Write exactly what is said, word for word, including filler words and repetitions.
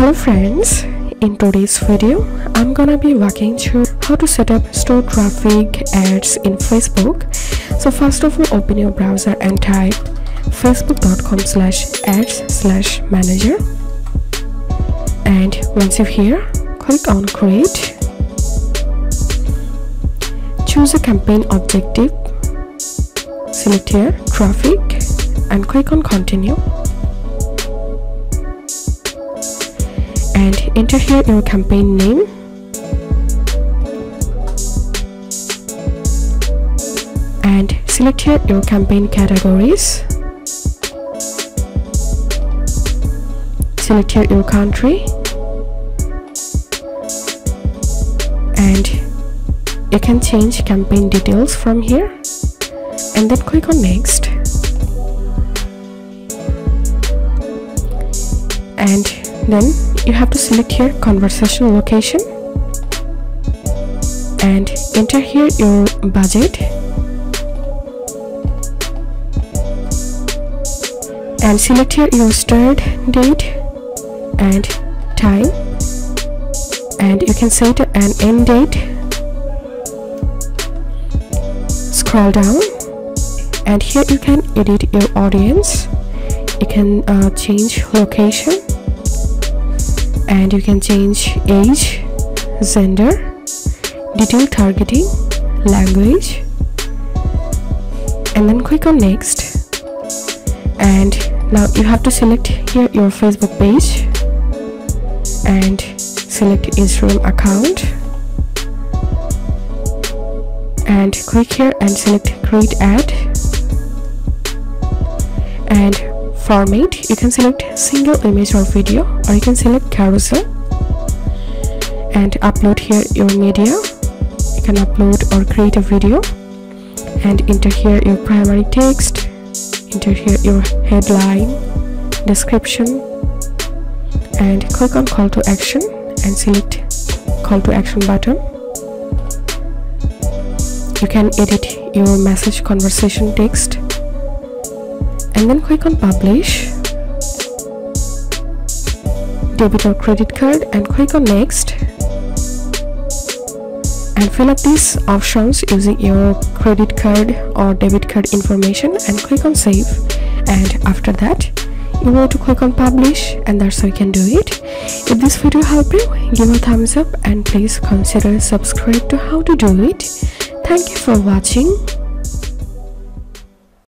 Hello friends, in today's video I'm gonna be walking through how to set up store traffic ads in Facebook. So first of all, open your browser and type facebook dot com slash ads slash manager, and once you're here, click on create. Choose a campaign objective, select here traffic and click on continue, and enter here your campaign name. And select here your campaign categories. Select here your country. And you can change campaign details from here. And then click on next. And then you have to select here conversational location and enter here your budget and select here your start date and time, and you can set an end date. Scroll down and here you can edit your audience. You can uh, change location, and you can change age, gender, detailed targeting, language, and then click on next. And now you have to select here your Facebook page and select Instagram account and click here and select create ad, and format, you can select single image or video, or you can select carousel, and upload here your media. You can upload or create a video, and enter here your primary text, enter here your headline, description, and click on call to action and select call to action button. You can edit your message conversation text and then click on publish, debit or credit card, and click on next, and fill up these options using your credit card or debit card information and click on save. And after that you want to click on publish, and that's how you can do it. If this video helped you, give a thumbs up and please consider subscribe to how to do it. Thank you for watching.